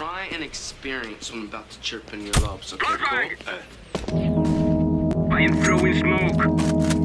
Try and experience what I'm about to chirp in your lobes, okay? Cool? I am throwing smoke.